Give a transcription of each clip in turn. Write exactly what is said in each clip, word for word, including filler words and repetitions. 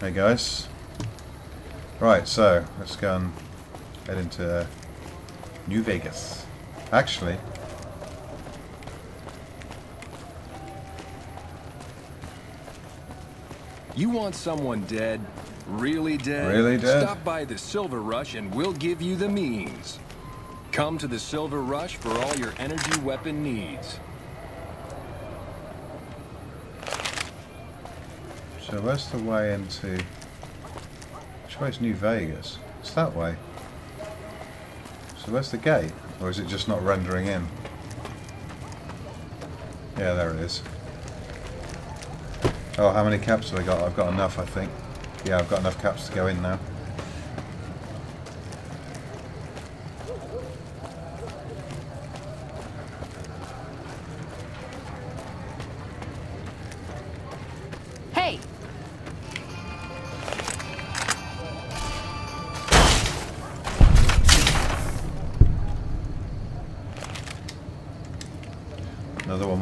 Hey guys. Right, so let's go and head into New Vegas. Actually, you want someone dead, really dead? Really dead? Stop by the Silver Rush and we'll give you the means. Come to the Silver Rush for all your energy weapon needs. So where's the way into... Which way is New Vegas? It's that way. So where's the gate? Or is it just not rendering in? Yeah, there it is. Oh, how many caps have I got? I've got enough, I think. Yeah, I've got enough caps to go in now.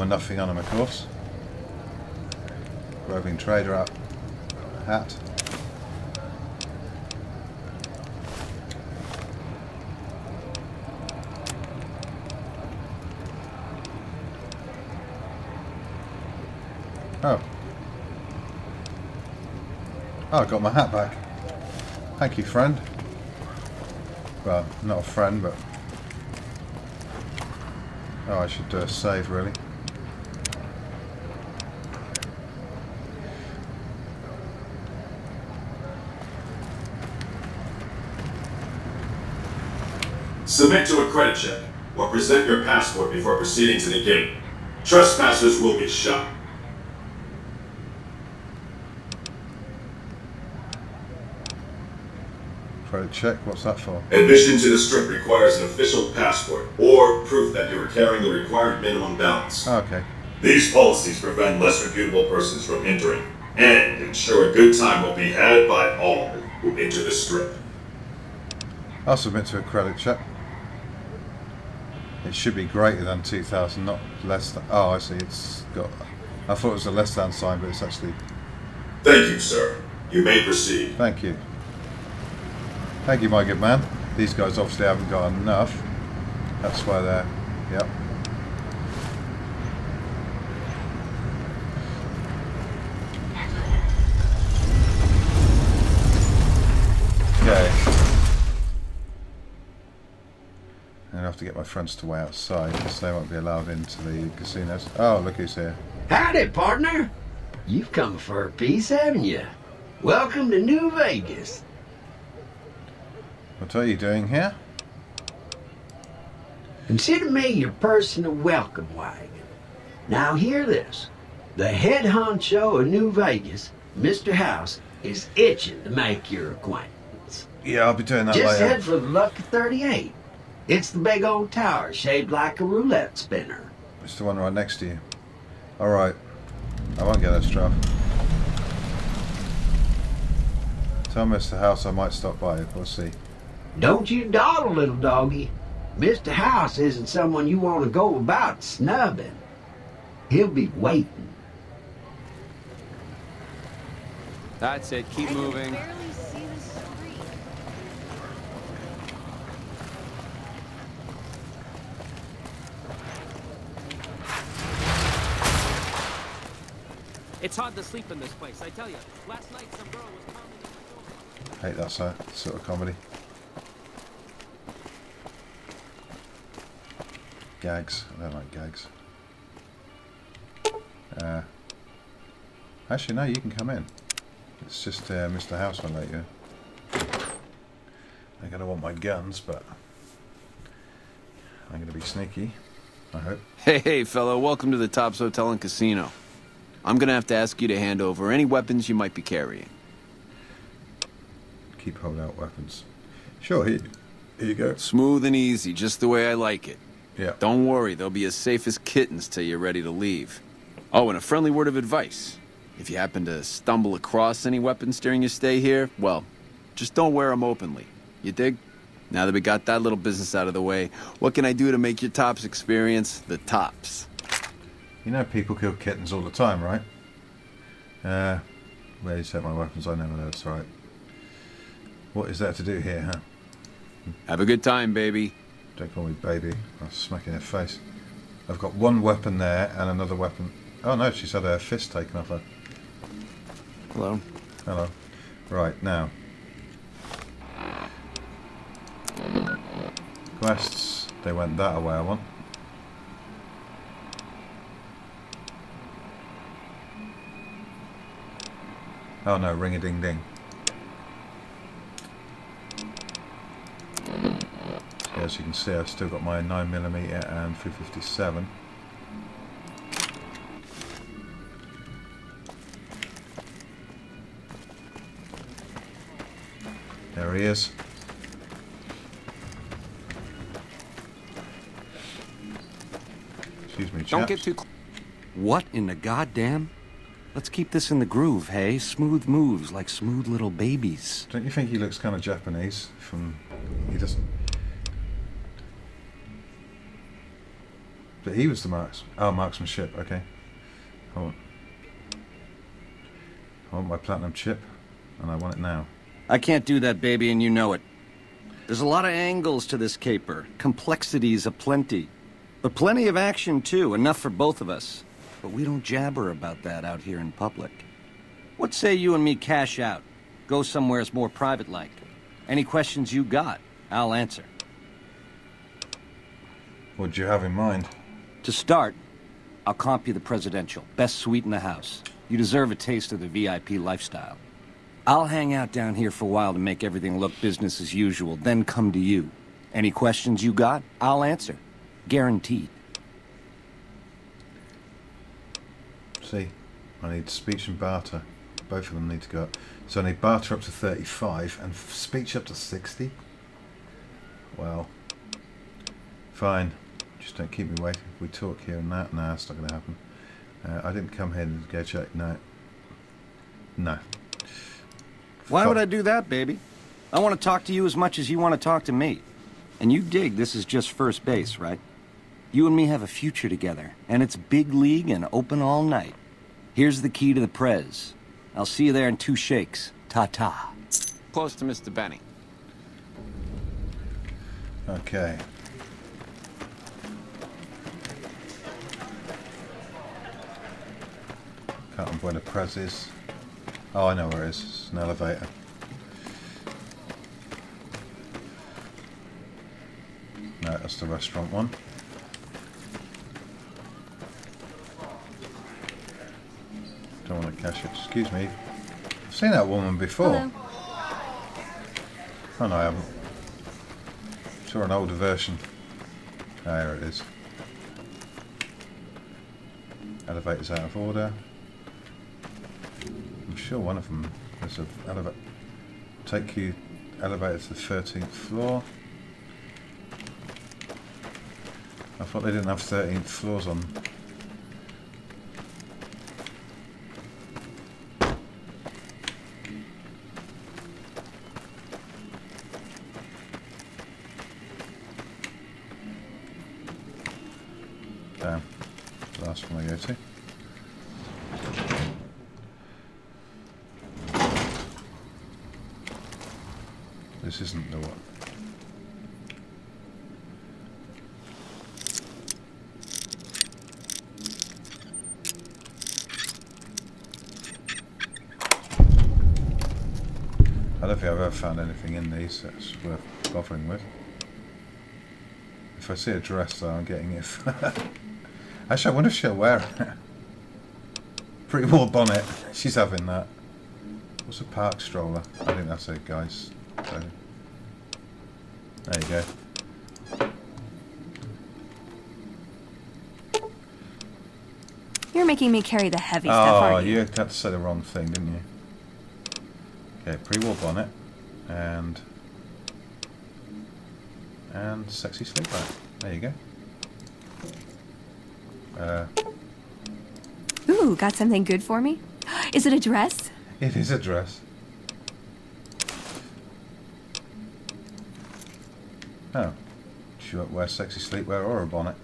Nothing on him, of course. Roving trader up hat. Oh. Oh, I got my hat back. Thank you, friend. Well, not a friend, but... Oh, I should do a save, really. Submit to a credit check, or present your passport before proceeding to the gate. Trespassers will be shot. Credit check? What's that for? Admission to the strip requires an official passport, or proof that you are carrying the required minimum balance. Oh, okay. These policies prevent less reputable persons from entering, and ensure a good time will be had by all who enter the strip. I'll submit to a credit check. It should be greater than two thousand, not less than... Oh, I see, it's got... I thought it was a less than sign, but it's actually... Thank you, sir. You may proceed. Thank you. Thank you, my good man. These guys obviously haven't got enough. That's why they're... Yep. To get my friends to wait outside because they won't be allowed into the casinos. Oh, look who's here. Howdy, partner. You've come for a piece, haven't you? Welcome to New Vegas. What are you doing here? Consider me your personal welcome wagon. Now hear this. The head honcho of New Vegas, Mister House, is itching to make your acquaintance. Yeah, I'll be doing that later. Just head for the Lucky thirty-eight. It's the big old tower, shaped like a roulette spinner. It's the one right next to you. Alright. I won't get that stuff. Tell Mister House I might stop by. We'll see. Don't you dawdle, little doggy. Mister House isn't someone you want to go about snubbing. He'll be waiting. That's it. Keep moving. It's hard to sleep in this place, I tell you. Last night some girl was commenting... I hate that sort of comedy. Gags. I don't like gags. Uh, actually, no, you can come in. It's just uh, Mister House I'll let you. I'm going to want my guns, but... I'm going to be sneaky, I hope. Hey, hey, fellow. Welcome to the Tops Hotel and Casino. I'm gonna have to ask you to hand over any weapons you might be carrying. Keep hold out weapons. Sure, here, here you go. Smooth and easy, just the way I like it. Yeah. Don't worry, they'll be as safe as kittens till you're ready to leave. Oh, and a friendly word of advice. If you happen to stumble across any weapons during your stay here, well, just don't wear them openly. You dig? Now that we got that little business out of the way, what can I do to make your Tops experience the Tops? You know people kill kittens all the time, right? Uh, Where you set my weapons, I never know. That's right. What is there to do here, huh? Have a good time, baby. Don't call me baby. I'll smack in her face. I've got one weapon there and another weapon. Oh no, she's had her fist taken off her. Hello. Hello. Right, now. Quests. They went that away, I want. Oh no, ring a ding ding. So as you can see, I've still got my nine millimeter and three fifty-seven. There he is. Excuse me, chaps. Don't get too close. What in the goddamn? Let's keep this in the groove, hey? Smooth moves like smooth little babies. Don't you think he looks kind of Japanese? From he doesn't. But he was the marks. Oh, marksmanship. Okay. I want, I want my platinum chip, and I want it now. I can't do that, baby, and you know it. There's a lot of angles to this caper. Complexities aplenty. But plenty of action, too. Enough for both of us. But we don't jabber about that out here in public. What say you and me cash out? Go somewhere's more private-like. Any questions you got, I'll answer. What do you have in mind? To start, I'll comp you the presidential. Best suite in the house. You deserve a taste of the V I P lifestyle. I'll hang out down here for a while to make everything look business as usual, then come to you. Any questions you got, I'll answer. Guaranteed. See, I need speech and barter. Both of them need to go up. So I need barter up to thirty-five and speech up to sixty? Well, fine. Just don't keep me waiting. If we talk here and that, nah, it's not going to happen. Uh, I didn't come here to go check. No. No. Why would I do that, baby? I want to talk to you as much as you want to talk to me. And you dig this is just first base, right? You and me have a future together, and it's big league and open all night. Here's the key to the prez. I'll see you there in two shakes. Ta-ta. Close to Mister Benny. Okay. Can't remember where the prez is. Oh, I know where it is. It's an elevator. No, that's the restaurant one. Don't want to cash it. Excuse me. I've seen that woman before. Hello. Oh, no, I haven't. I saw an older version. There it is. Elevator's out of order. I'm sure one of them is an elevator. Take you elevator to the thirteenth floor. I thought they didn't have thirteenth floors on. Damn. The last one I go to. This isn't the one. I don't think I've ever found anything in these that's worth bothering with. If I see a dress though, I'm getting it. Actually, I wonder if she'll wear it. Pretty war bonnet. She's having that. What's a park stroller? I think that's it, guys. So, there you go. You're making me carry the heavy oh, stuff, aren't you? Oh, you had to say the wrong thing, didn't you? Okay, pre-war bonnet and and sexy sleepwear. There you go. Uh, Ooh, got something good for me? Is it a dress? It is a dress. Oh, she won't wear sexy sleepwear or a bonnet.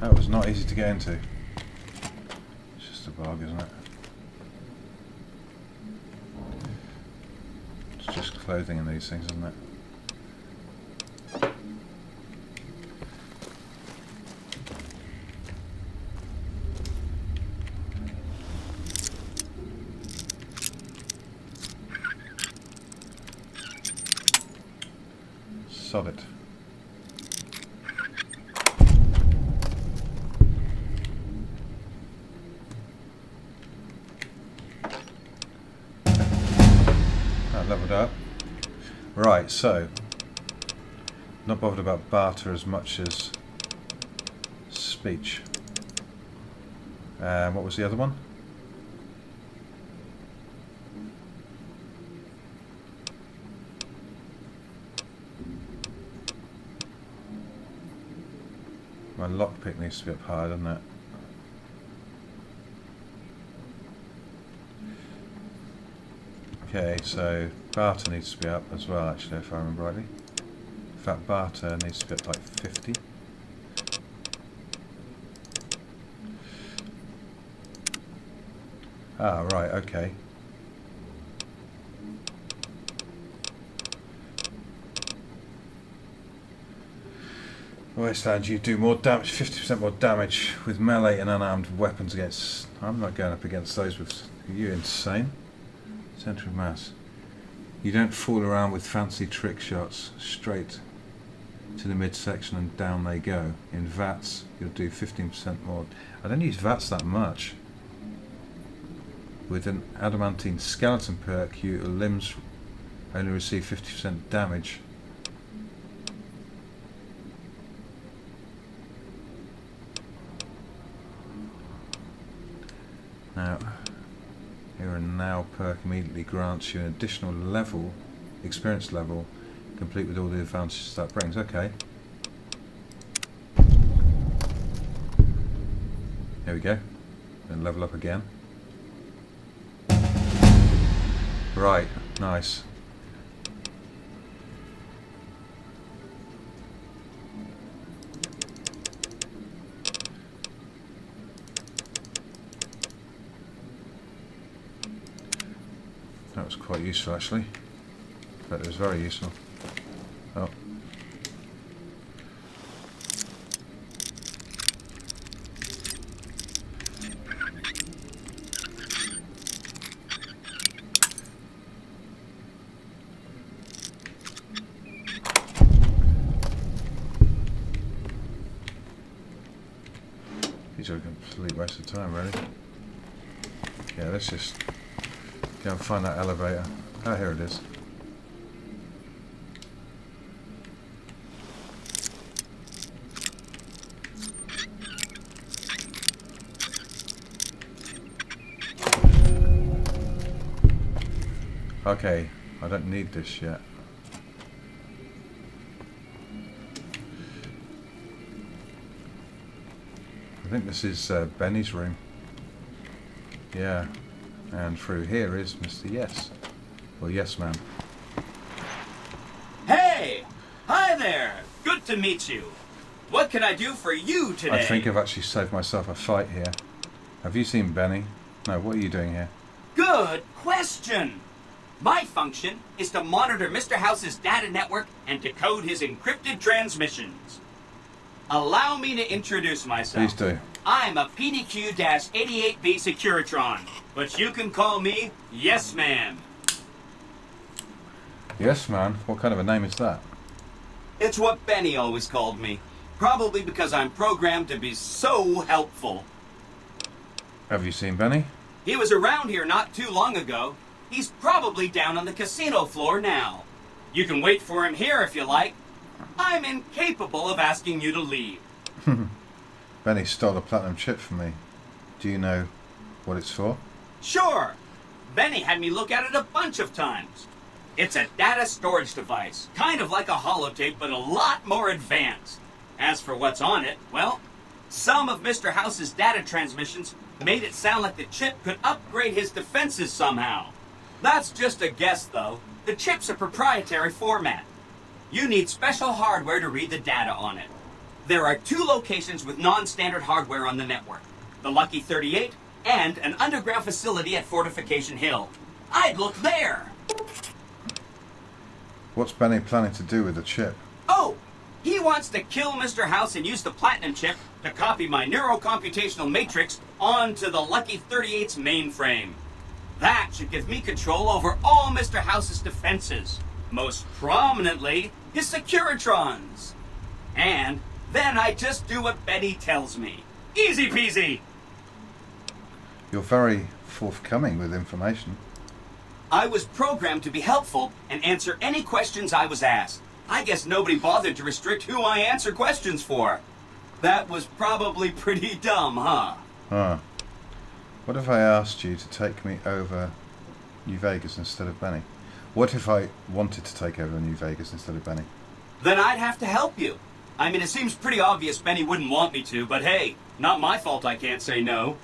That was not easy to get into. It's just a bug, isn't it? It's just clothing in these things, isn't it? Sod it. That leveled up. Right, so not bothered about barter as much as speech. Um, what was the other one? My lockpick needs to be up higher, doesn't it? Okay, so barter needs to be up as well, actually, if I remember rightly. In fact, barter needs to be up like fifty. Ah, right, okay. Wasteland, you do more damage, fifty percent more damage with melee and unarmed weapons against... I'm not going up against those with... Are you insane? Centre of mass. You don't fool around with fancy trick shots. Straight to the midsection and down they go. In VATS, you'll do fifteen percent more. I don't use VATS that much. With an Adamantine Skeleton perk, your limbs only receive fifty percent damage. Now, here and now perk immediately grants you an additional level, experience level, complete with all the advantages that brings. Okay. Here we go. And level up again. Right, nice. That was quite useful actually. But it was very useful. Oh. These are a complete waste of time really. Yeah, let's just go and find that elevator. Ah, here it is. Okay, I don't need this yet. I think this is uh, Benny's room. Yeah. And through here is Mister Yes, or Yes Man. Hey! Hi there! Good to meet you. What can I do for you today? I think I've actually saved myself a fight here. Have you seen Benny? No, what are you doing here? Good question! My function is to monitor Mister House's data network and decode his encrypted transmissions. Allow me to introduce myself. Please do. I'm a P D Q eighty-eight B Securitron, but you can call me Yes Man. Yes Man? What kind of a name is that? It's what Benny always called me. Probably because I'm programmed to be so helpful. Have you seen Benny? He was around here not too long ago. He's probably down on the casino floor now. You can wait for him here if you like. I'm incapable of asking you to leave. Benny stole a platinum chip from me. Do you know what it's for? Sure. Benny had me look at it a bunch of times. It's a data storage device, kind of like a holotape, but a lot more advanced. As for what's on it, well, some of Mister House's data transmissions made it sound like the chip could upgrade his defenses somehow. That's just a guess, though. The chip's a proprietary format. You need special hardware to read the data on it. There are two locations with non-standard hardware on the network. The Lucky thirty-eight and an underground facility at Fortification Hill. I'd look there! What's Benny planning to do with the chip? Oh! He wants to kill Mister House and use the Platinum Chip to copy my neurocomputational matrix onto the Lucky thirty-eight's mainframe. That should give me control over all Mister House's defenses. Most prominently, his Securitrons. And then I just do what Benny tells me. Easy peasy! You're very forthcoming with information. I was programmed to be helpful and answer any questions I was asked. I guess nobody bothered to restrict who I answer questions for. That was probably pretty dumb, huh? Huh. What if I asked you to take me over New Vegas instead of Benny? What if I wanted to take over New Vegas instead of Benny? Then I'd have to help you. I mean, it seems pretty obvious Benny wouldn't want me to, but hey, not my fault I can't say no.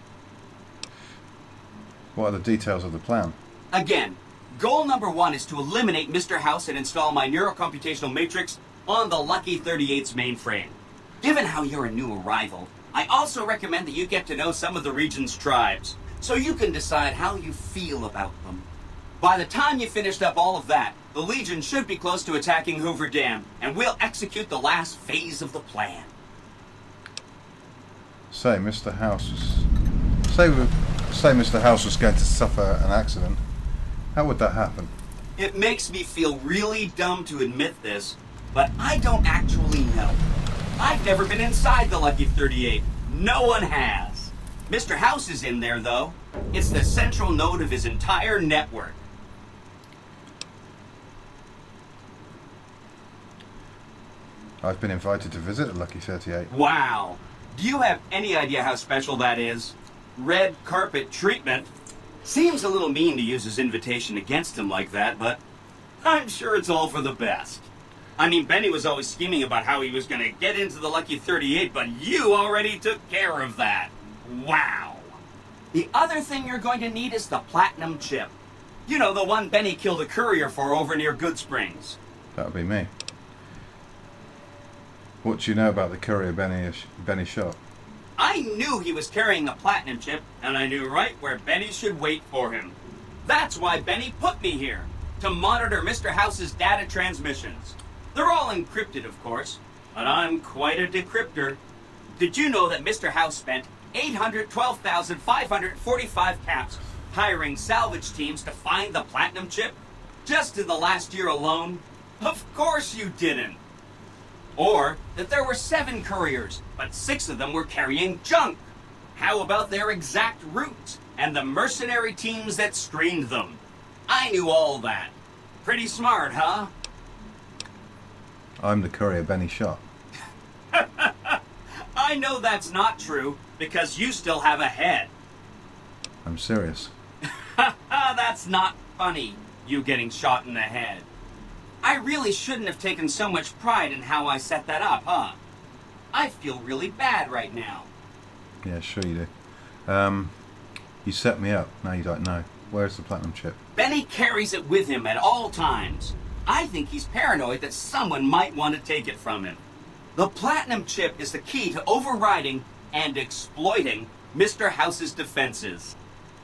What are the details of the plan? Again, goal number one is to eliminate Mister House and install my neurocomputational matrix on the Lucky thirty-eight's mainframe. Given how you're a new arrival, I also recommend that you get to know some of the region's tribes, so you can decide how you feel about them. By the time you finished up all of that, the Legion should be close to attacking Hoover Dam, and we'll execute the last phase of the plan. Say Mister House was... Say, say Mister House was going to suffer an accident. How would that happen? It makes me feel really dumb to admit this, but I don't actually know. I've never been inside the Lucky thirty-eight. No one has. Mister House is in there, though. It's the central node of his entire network. I've been invited to visit the Lucky thirty-eight. Wow. Do you have any idea how special that is? Red carpet treatment. Seems a little mean to use his invitation against him like that, but I'm sure it's all for the best. I mean, Benny was always scheming about how he was going to get into the Lucky thirty-eight, but you already took care of that. Wow. The other thing you're going to need is the Platinum Chip. You know, the one Benny killed a courier for over near Goodsprings. That would be me. What do you know about the courier Benny, Benny shot? I knew he was carrying the Platinum Chip, and I knew right where Benny should wait for him. That's why Benny put me here, to monitor Mister House's data transmissions. They're all encrypted, of course, but I'm quite a decryptor. Did you know that Mister House spent eight hundred twelve thousand five hundred forty-five caps hiring salvage teams to find the Platinum Chip? Just in the last year alone? Of course you didn't! Or that there were seven couriers, but six of them were carrying junk. How about their exact routes and the mercenary teams that screened them? I knew all that. Pretty smart, huh? I'm the courier Benny shot. I know that's not true, because you still have a head. I'm serious. That's not funny, you getting shot in the head. I really shouldn't have taken so much pride in how I set that up, huh? I feel really bad right now. Yeah, sure you do. Um, you set me up. Now you don't know. Where's the Platinum Chip? Benny carries it with him at all times. I think he's paranoid that someone might want to take it from him. The Platinum Chip is the key to overriding and exploiting Mister House's defenses.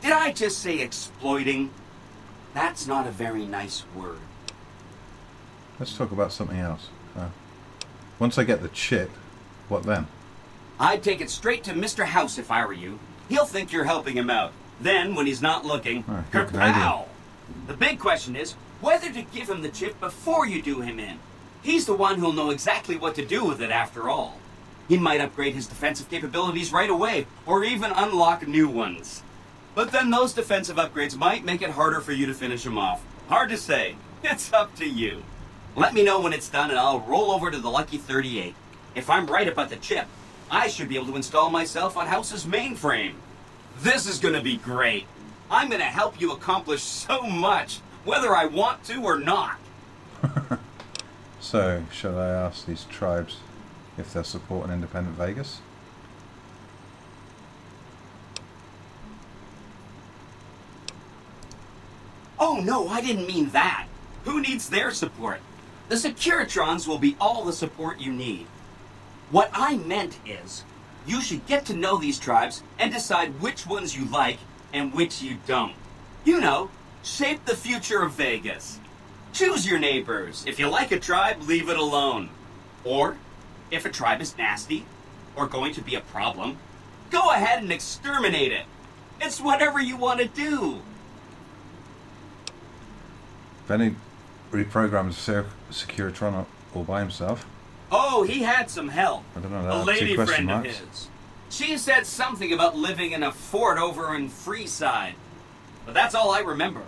Did I just say exploiting? That's not a very nice word. Let's talk about something else. Uh, once I get the chip, what then? I'd take it straight to Mister House if I were you. He'll think you're helping him out. Then, when he's not looking, oh, kapow! The big question is whether to give him the chip before you do him in. He's the one who'll know exactly what to do with it after all. He might upgrade his defensive capabilities right away, or even unlock new ones. But then those defensive upgrades might make it harder for you to finish him off. Hard to say. It's up to you. Let me know when it's done and I'll roll over to the Lucky thirty-eight. If I'm right about the chip, I should be able to install myself on House's mainframe. This is going to be great. I'm going to help you accomplish so much, whether I want to or not. So, shall I ask these tribes if they're supporting independent Vegas? Oh no, I didn't mean that. Who needs their support? The Securitrons will be all the support you need. What I meant is, you should get to know these tribes and decide which ones you like and which you don't. You know, shape the future of Vegas. Choose your neighbors. If you like a tribe, leave it alone. Or, if a tribe is nasty, or going to be a problem, go ahead and exterminate it. It's whatever you want to do. Benny reprogrammed the Securitron all by himself. Oh, he had some help. I don't know, that a lady friend marks. of his. She said something about living in a fort over in Freeside. But that's all I remember.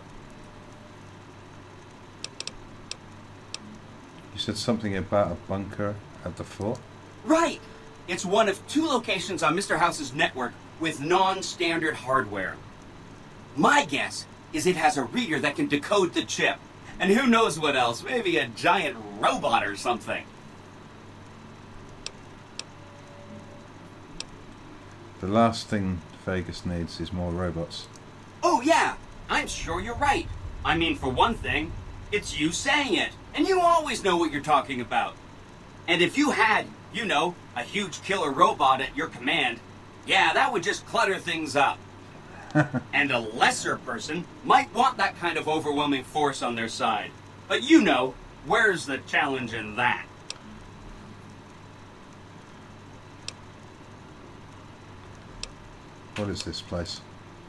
You said something about a bunker at the fort? Right! It's one of two locations on Mister House's network with non-standard hardware. My guess is it has a reader that can decode the chip. And who knows what else? Maybe a giant robot or something. The last thing Vegas needs is more robots. Oh yeah, I'm sure you're right. I mean, for one thing, it's you saying it, and you always know what you're talking about. And if you had, you know, a huge killer robot at your command, yeah, that would just clutter things up. And a lesser person might want that kind of overwhelming force on their side. But you know, where's the challenge in that? What is this place?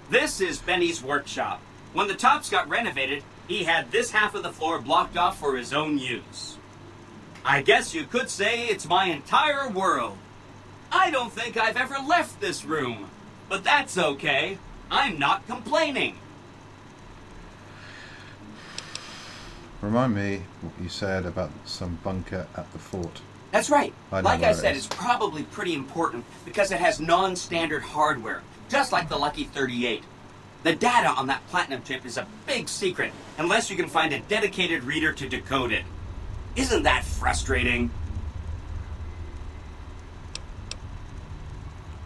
This is Benny's workshop. When the Tops got renovated, he had this half of the floor blocked off for his own use. I guess you could say it's my entire world. I don't think I've ever left this room, but that's okay. I'm not complaining. Remind me what you said about some bunker at the fort. That's right. I like I said, it it's probably pretty important because it has non-standard hardware, just like the Lucky thirty-eight. The data on that Platinum Chip is a big secret, unless you can find a dedicated reader to decode it. Isn't that frustrating?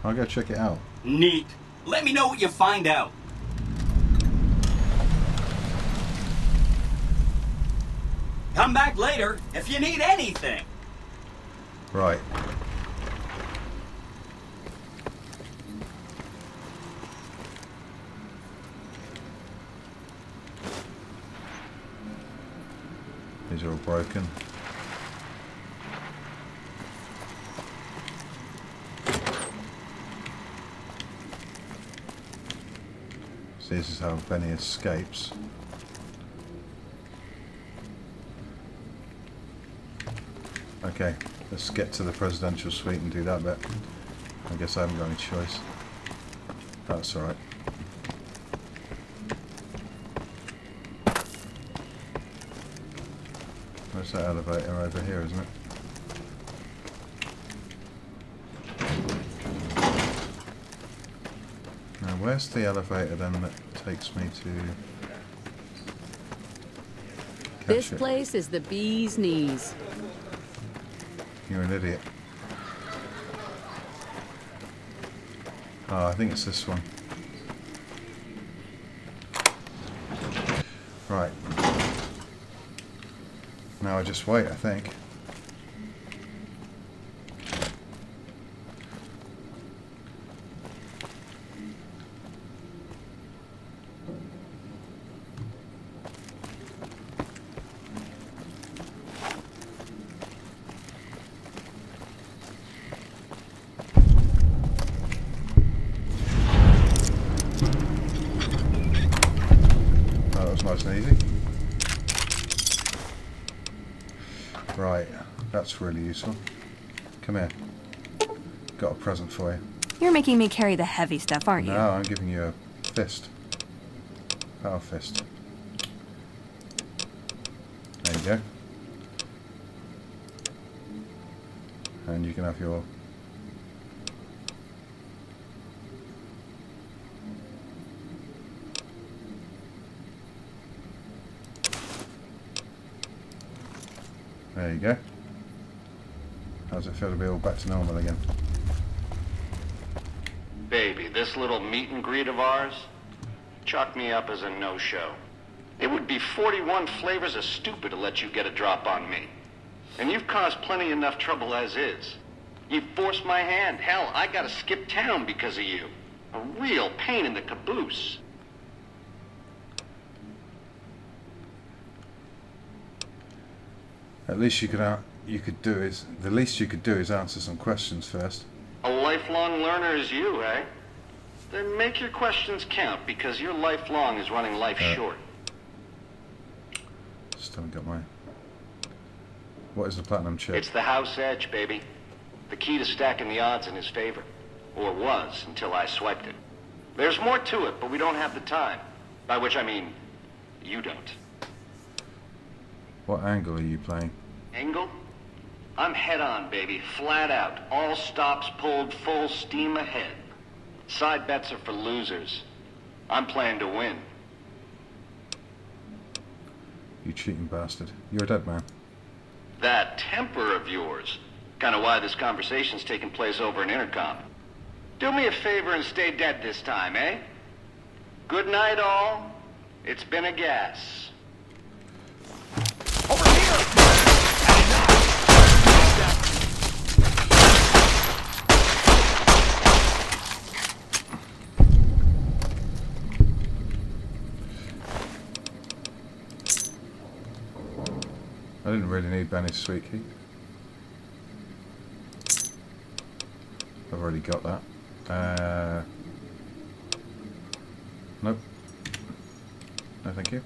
I'll go check it out. Neat. Let me know what you find out. Come back later if you need anything. Right. These are all broken. See, this is how Benny escapes. Okay. Let's get to the presidential suite and do that bit. I guess I haven't got any choice. That's alright. Where's that elevator? Over here, isn't it? Now, where's the elevator then that takes me to... This place is the bee's knees. You're an idiot. Oh, I think it's this one. Right. Now I just wait, I think. That's really useful. Come here. Got a present for you. You're making me carry the heavy stuff, aren't you? No, I'm giving you a fist. Power fist. There you go. And you can have your... There you go. How's it feel to be all back to normal again? Baby, this little meet and greet of ours, chalk me up as a no-show. It would be forty-one flavors of stupid to let you get a drop on me. And you've caused plenty enough trouble as is. You forced my hand. Hell, I gotta skip town because of you. A real pain in the caboose. At least you could uh, you could do is the least you could do is answer some questions first. A lifelong learner is you, eh? Then make your questions count because your lifelong is running life uh, short. Just haven't got my. What is the platinum chip? It's the house edge, baby. The key to stacking the odds in his favor. Or was, until I swiped it. There's more to it, but we don't have the time. By which I mean, you don't. What angle are you playing? Angle? I'm head-on, baby. Flat out. All stops pulled, full steam ahead. Side bets are for losers. I'm playing to win. You cheating bastard. You're a dead man. That temper of yours. Kind of why this conversation's taking place over an intercom. Do me a favor and stay dead this time, eh? Good night, all. It's been a gas. Over here! I didn't really need Benny's sweet key. I've already got that. Uh, nope. No, thank you.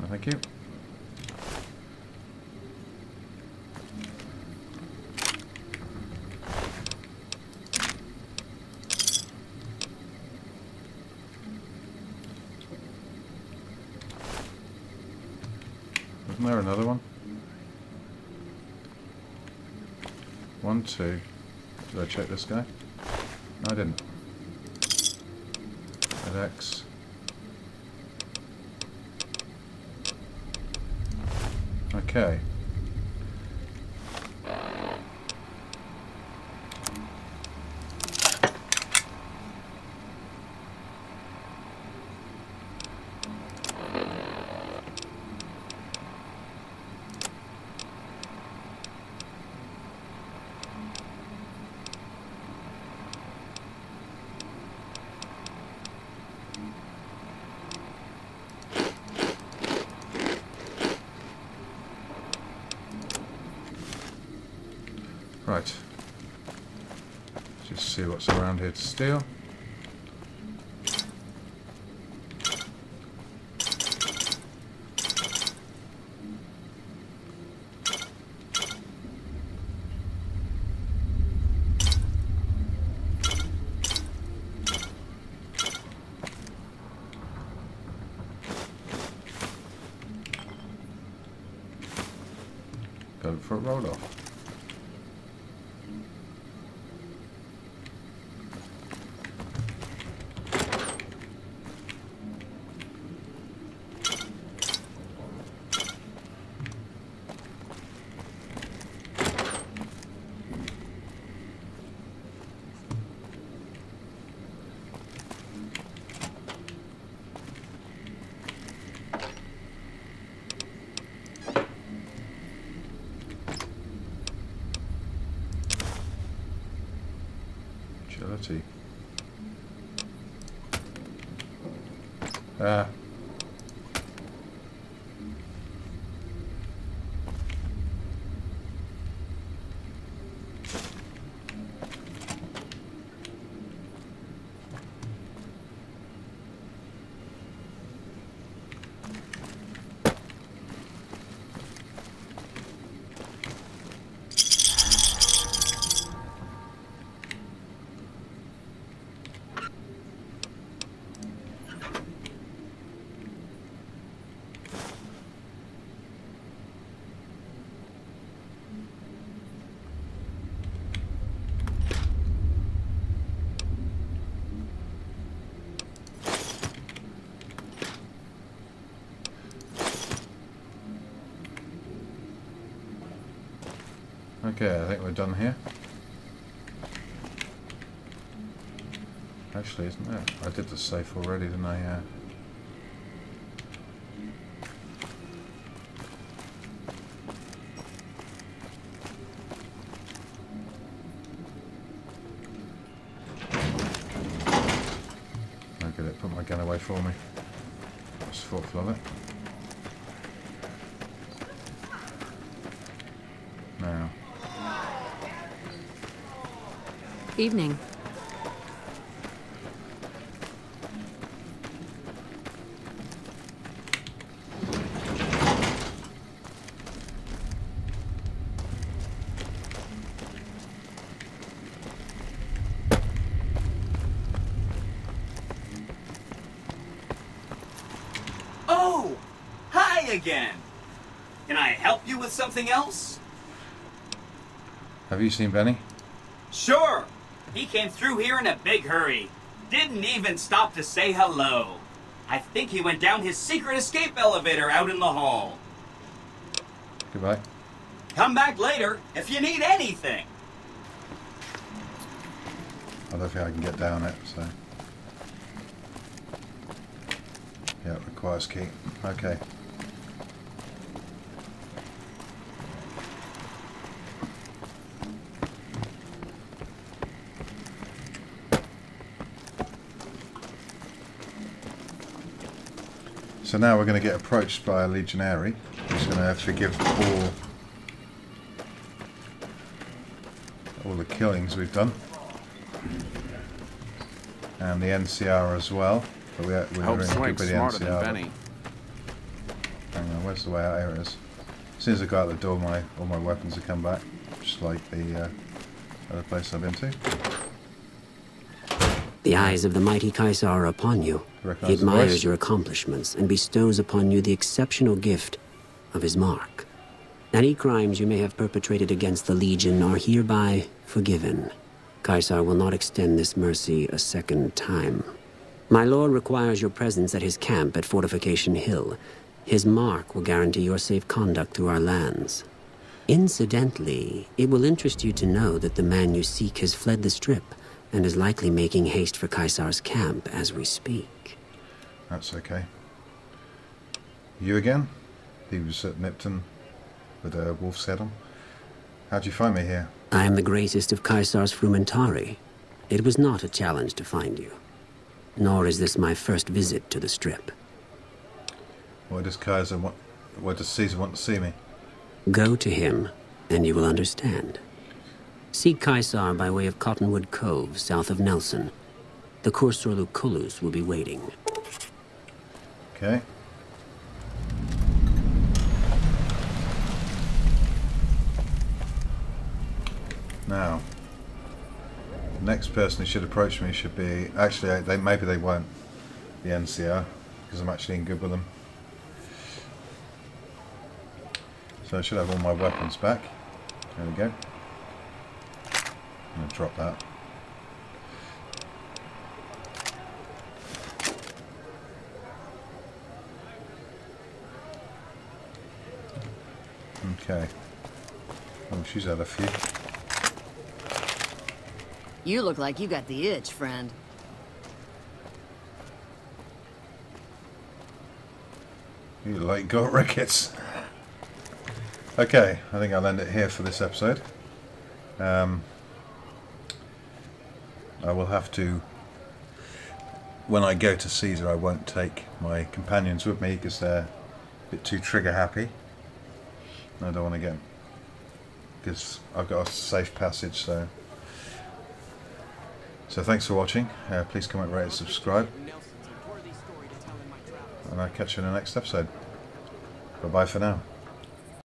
No, thank you. There another one. One, two. Did I check this guy? No, I didn't. At X. Okay. Right, just see what's around here to steal. Go for a roll-off. Uh, Okay, I think we're done here. Actually, isn't it? I did the safe already, didn't I? Yeah. I'll get it. Put my gun away for me. That's thoughtful of it. Now. Evening. Again. Can I help you with something else? Have you seen Benny? Sure. He came through here in a big hurry. Didn't even stop to say hello. I think he went down his secret escape elevator out in the hall. Goodbye. Come back later if you need anything. I don't think I can get down it, so... Yeah, it requires key. Okay. So now we're going to get approached by a legionary who's going to have to give all, all the killings we've done. And the N C R as well. But we, we're going to keep with the N C R. Than Benny. Hang on, where's the way out here is? As soon as I go out the door, my all my weapons have come back. Just like the uh, other place I've been to. The eyes of the mighty Caesar are upon you. He admires your accomplishments and bestows upon you the exceptional gift of his mark. Any crimes you may have perpetrated against the Legion are hereby forgiven. Caesar will not extend this mercy a second time. My lord requires your presence at his camp at Fortification Hill. His mark will guarantee your safe conduct through our lands. Incidentally, it will interest you to know that the man you seek has fled the strip and is likely making haste for Caesar's camp as we speak. That's okay. You again? He was at Nipton with a wolf's head on. How'd you find me here? I am the greatest of Caesar's frumentarii. It was not a challenge to find you. Nor is this my first visit to the Strip. Why does Caesar want... Why does Caesar want to see me? Go to him, and you will understand. Seek Caesar by way of Cottonwood Cove, south of Nelson. The Cursor Lucullus will be waiting. Okay. Now, the next person who should approach me should be... Actually, they, maybe they won't. The N C R, because I'm actually in good with them. So I should have all my weapons back. There we go. I'm going to drop that. Okay. Oh, she's had a few. You look like you got the itch, friend. You like got rickets. Okay, I think I'll end it here for this episode. Um... I will have to, when I go to Caesar, I won't take my companions with me because they're a bit too trigger happy. I don't want to get them because I've got a safe passage. So, so thanks for watching. Uh, please comment, rate, and subscribe. And I'll catch you in the next episode. Bye bye for now.